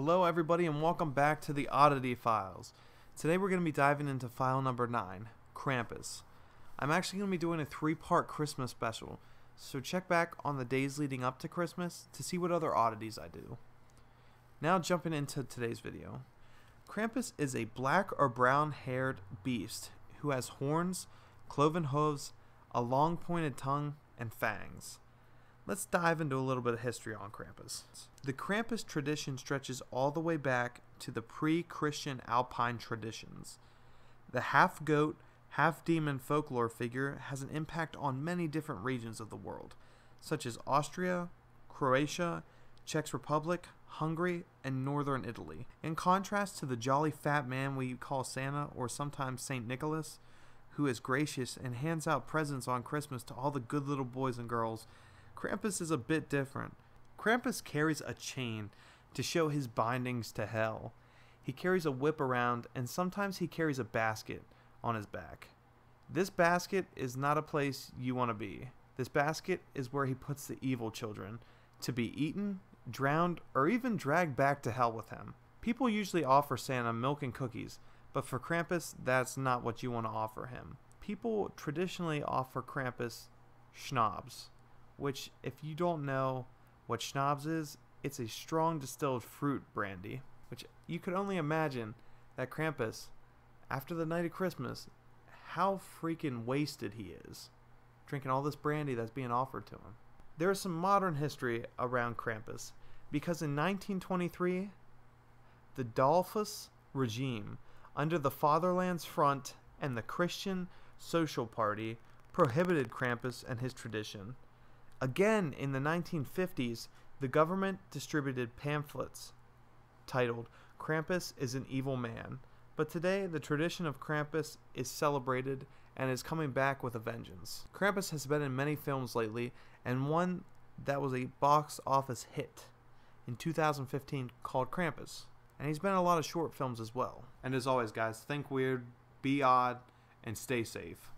Hello everybody and welcome back to The Oddity Files. Today we're going to be diving into file number 9, Krampus. I'm actually going to be doing a 3-part Christmas special, so check back on the days leading up to Christmas to see what other oddities I do. Now jumping into today's video. Krampus is a black or brown haired beast who has horns, cloven hooves, a long pointed tongue, and fangs. Let's dive into a little bit of history on Krampus. The Krampus tradition stretches all the way back to the pre-Christian Alpine traditions. The half-goat, half-demon folklore figure has an impact on many different regions of the world, such as Austria, Croatia, Czech Republic, Hungary, and northern Italy. In contrast to the jolly fat man we call Santa, or sometimes Saint Nicholas, who is gracious and hands out presents on Christmas to all the good little boys and girls, Krampus is a bit different. Krampus carries a chain to show his bindings to hell. He carries a whip around, and sometimes he carries a basket on his back. This basket is not a place you want to be. This basket is where he puts the evil children to be eaten, drowned, or even dragged back to hell with him. People usually offer Santa milk and cookies, but for Krampus, that's not what you want to offer him. People traditionally offer Krampus schnapps, which, if you don't know what schnapps is, it's a strong distilled fruit brandy, which you could only imagine that Krampus, after the night of Christmas, how freaking wasted he is, drinking all this brandy that's being offered to him. There is some modern history around Krampus, because in 1923, the Dolfuss regime, under the Fatherland's Front and the Christian Social Party, prohibited Krampus and his tradition. Again, in the 1950s, the government distributed pamphlets titled, "Krampus is an Evil Man," but today the tradition of Krampus is celebrated and is coming back with a vengeance. Krampus has been in many films lately, and one that was a box office hit in 2015 called Krampus. And he's been in a lot of short films as well. And as always guys, think weird, be odd, and stay safe.